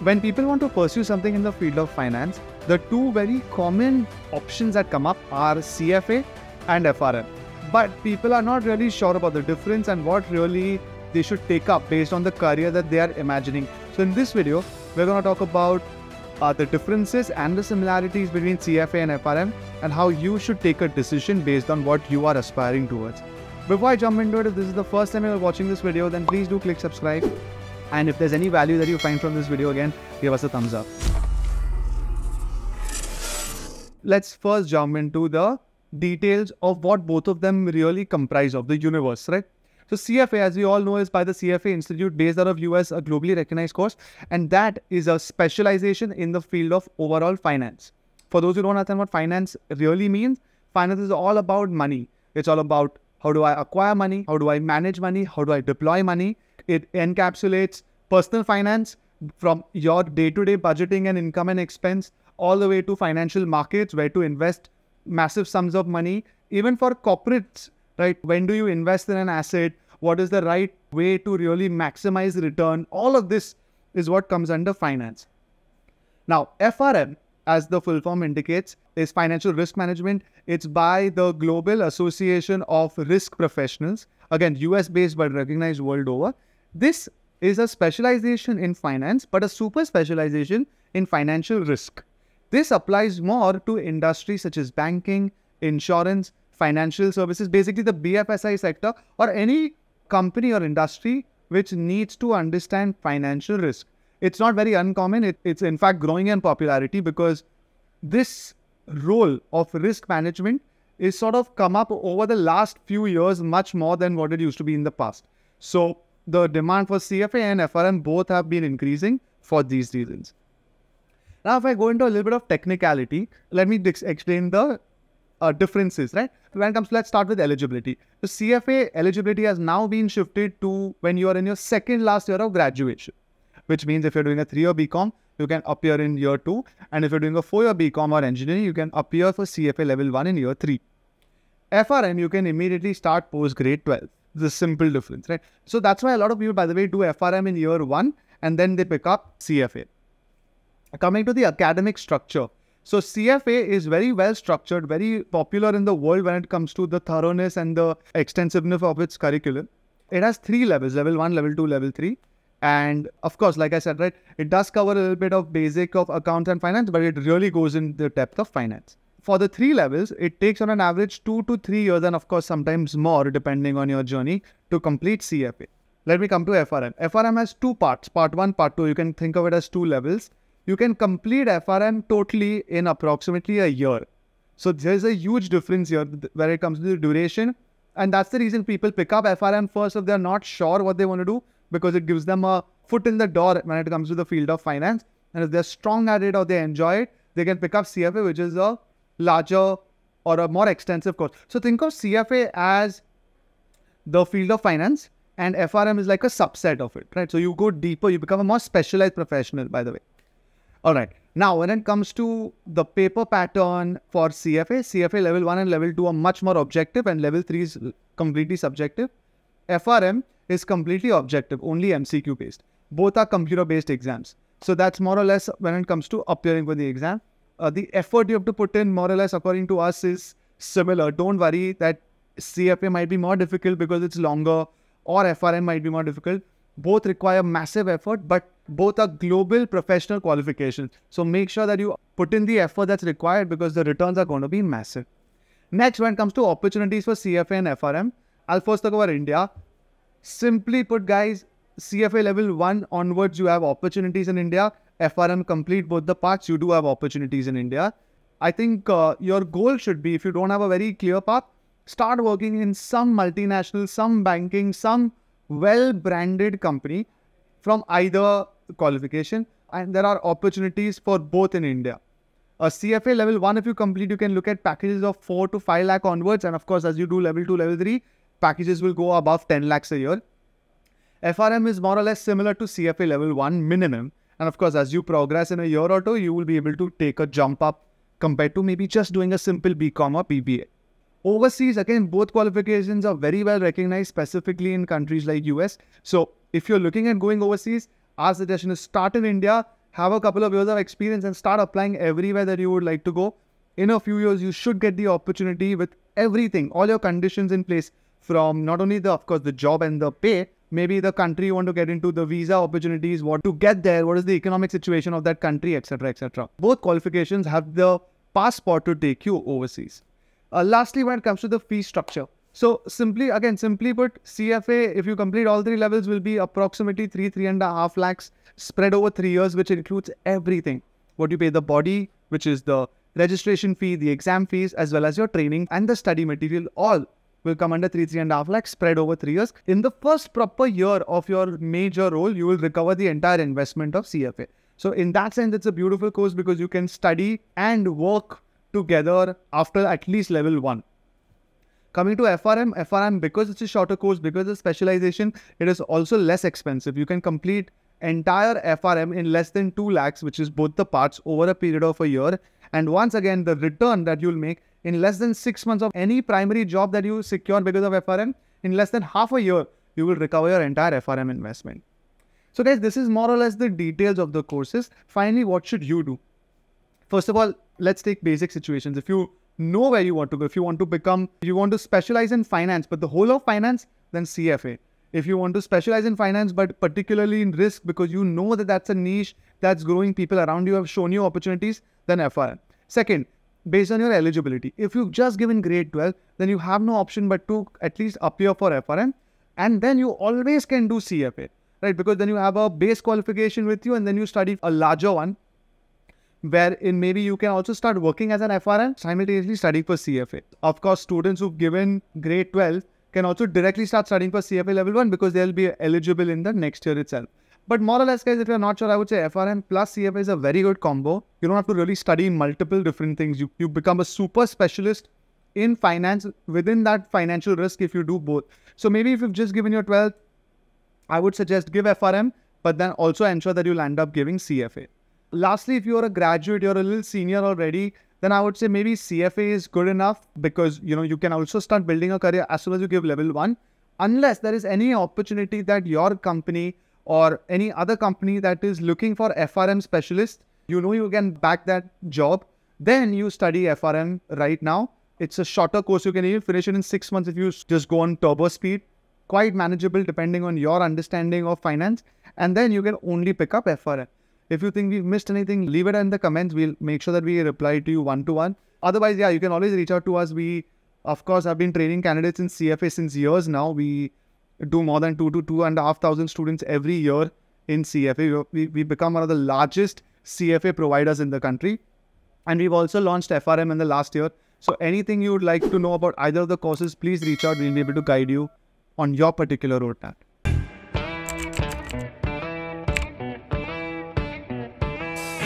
When people want to pursue something in the field of finance, the two very common options that come up are CFA and FRM. But people are not really sure about the difference and what really they should take up based on the career that they are imagining. So in this video, we're going to talk about the differences and the similarities between CFA and FRM and how you should take a decision based on what you are aspiring towards. Before I jump into it, if this is the first time you're watching this video, then please do click subscribe. And if there's any value that you find from this video, again, give us a thumbs up. Let's first jump into the details of what both of them really comprise of, the universe, right? So CFA, as we all know, is by the CFA Institute, based out of US, a globally recognized course. And that is a specialization in the field of overall finance. For those who don't understand what finance really means, finance is all about money. It's all about how do I acquire money? How do I manage money? How do I deploy money? It encapsulates personal finance from your day-to-day budgeting and income and expense all the way to financial markets, where to invest massive sums of money. Even for corporates, right? When do you invest in an asset? What is the right way to really maximize return? All of this is what comes under finance. Now, FRM, as the full form indicates, is financial risk management. It's by the Global Association of Risk Professionals. Again, US-based but recognized world over. This is a specialization in finance, but a super specialization in financial risk. This applies more to industries such as banking, insurance, financial services, basically the BFSI sector, or any company or industry which needs to understand financial risk. It's not very uncommon. It's in fact growing in popularity because this role of risk management is sort of come up over the last few years much more than what it used to be in the past. So the demand for CFA and FRM both have been increasing for these reasons. Now, if I go into a little bit of technicality, let me explain the differences, right? When it comes to, let's start with eligibility. The CFA eligibility has now been shifted to when you are in your second last year of graduation, which means if you're doing a 3-year BCom, you can appear in year 2. And if you're doing a 4-year BCom or engineering, you can appear for CFA level 1 in year 3. FRM, you can immediately start post grade 12. The simple difference, right? So that's why a lot of people, by the way, do FRM in year 1 and then they pick up CFA. Coming to the academic structure. So CFA is very well structured, very popular in the world when it comes to the thoroughness and the extensiveness of its curriculum. It has 3 levels, level 1, level 2, level 3. And of course, like I said, right, it does cover a little bit of basic of accounts and finance, but it really goes in the depth of finance. For the 3 levels, it takes on an average 2 to 3 years and of course, sometimes more depending on your journey to complete CFA. Let me come to FRM. FRM has 2 parts, part 1, part 2. You can think of it as 2 levels. You can complete FRM totally in approximately a year. So there's a huge difference here where it comes to the duration. And that's the reason people pick up FRM first if they're not sure what they want to do, because it gives them a foot in the door when it comes to the field of finance. And if they're strong at it or they enjoy it, they can pick up CFA, which is a larger or a more extensive course. So think of CFA as the field of finance and FRM is like a subset of it, right? So you go deeper, you become a more specialized professional, by the way. All right. Now, when it comes to the paper pattern for CFA, CFA level 1 and level 2 are much more objective and level 3 is completely subjective. FRM is completely objective, only MCQ based. Both are computer based exams. So that's more or less when it comes to appearing for the exam. The effort you have to put in, more or less according to us, is similar. Don't worry that CFA might be more difficult because it's longer or FRM might be more difficult. Both require massive effort, but both are global professional qualifications. So make sure that you put in the effort that's required because the returns are going to be massive. Next, when it comes to opportunities for CFA and FRM, I'll first talk about India. Simply put, guys, CFA level 1 onwards, you have opportunities in India. FRM, complete both the parts, you do have opportunities in India. I think your goal should be, if you don't have a very clear path, start working in some multinational, some banking, some well-branded company from either qualification. And there are opportunities for both in India. A CFA level 1, if you complete, you can look at packages of 4 to 5 lakh onwards. And of course, as you do level 2, level 3, packages will go above 10 lakhs a year. FRM is more or less similar to CFA level 1 minimum. And of course, as you progress in a year or two, you will be able to take a jump up compared to maybe just doing a simple BCom or PBA. Overseas, again, both qualifications are very well recognized, specifically in countries like US. So if you're looking at going overseas, our suggestion is start in India, have a couple of years of experience and start applying everywhere that you would like to go. In a few years, you should get the opportunity with everything, all your conditions in place, from not only the, of course, the job and the pay, maybe the country you want to get into, the visa opportunities, what to get there, what is the economic situation of that country, etc., etc. Both qualifications have the passport to take you overseas. Lastly, when it comes to the fee structure. So simply put, CFA, if you complete all three levels, will be approximately 3–3.5 lakhs spread over 3 years, which includes everything. What you pay the body, which is the registration fee, the exam fees, as well as your training and the study material, all will come under 3–3.5 lakhs spread over 3 years. In the first proper year of your major role, you will recover the entire investment of CFA. So in that sense, it's a beautiful course because you can study and work together after at least level one. Coming to FRM, because it's a shorter course, because it's specialization, it is also less expensive. You can complete entire FRM in less than 2 lakhs, which is both the parts, over a period of a year. And once again, the return that you'll make in less than 6 months of any primary job that you secure because of FRM, in less than half a year, you will recover your entire FRM investment. So guys, this is more or less the details of the courses. Finally, what should you do? First of all, let's take basic situations. If you know where you want to go, if you want to become, if you want to specialize in finance, but the whole of finance, then CFA. If you want to specialize in finance, but particularly in risk, because you know that that's a niche that's growing, people around you have shown you opportunities, then FRM. Second, based on your eligibility, if you've just given grade 12, then you have no option but to at least appear for FRM, and then you always can do CFA, right? Because then you have a base qualification with you, and then you study a larger one, wherein maybe you can also start working as an FRM, simultaneously studying for CFA. Of course, students who've given grade 12 can also directly start studying for CFA level 1 because they'll be eligible in the next year itself. But more or less, guys, if you're not sure, I would say FRM plus CFA is a very good combo. You don't have to really study multiple different things. You become a super specialist in finance within that financial risk if you do both. So maybe if you've just given your 12th, I would suggest give FRM, but then also ensure that you'll end up giving CFA. Lastly, if you're a graduate, you're a little senior already, then I would say maybe CFA is good enough because, you know, you can also start building a career as soon as you give level 1. Unless there is any opportunity that your company or any other company that is looking for FRM specialists, you know you can back that job, then you study FRM right now. It's a shorter course. You can even finish it in 6 months if you just go on turbo speed. Quite manageable depending on your understanding of finance. And then you can only pick up FRM. If you think we've missed anything, leave it in the comments. We'll make sure that we reply to you one-to-one. Otherwise, yeah, you can always reach out to us. We, of course, have been training candidates in CFA since years now. We do more than 2,000 to 2,500 students every year in CFA. We become one of the largest CFA providers in the country. And we've also launched FRM in the last year. So anything you would like to know about either of the courses, please reach out. We'll be able to guide you on your particular roadmap.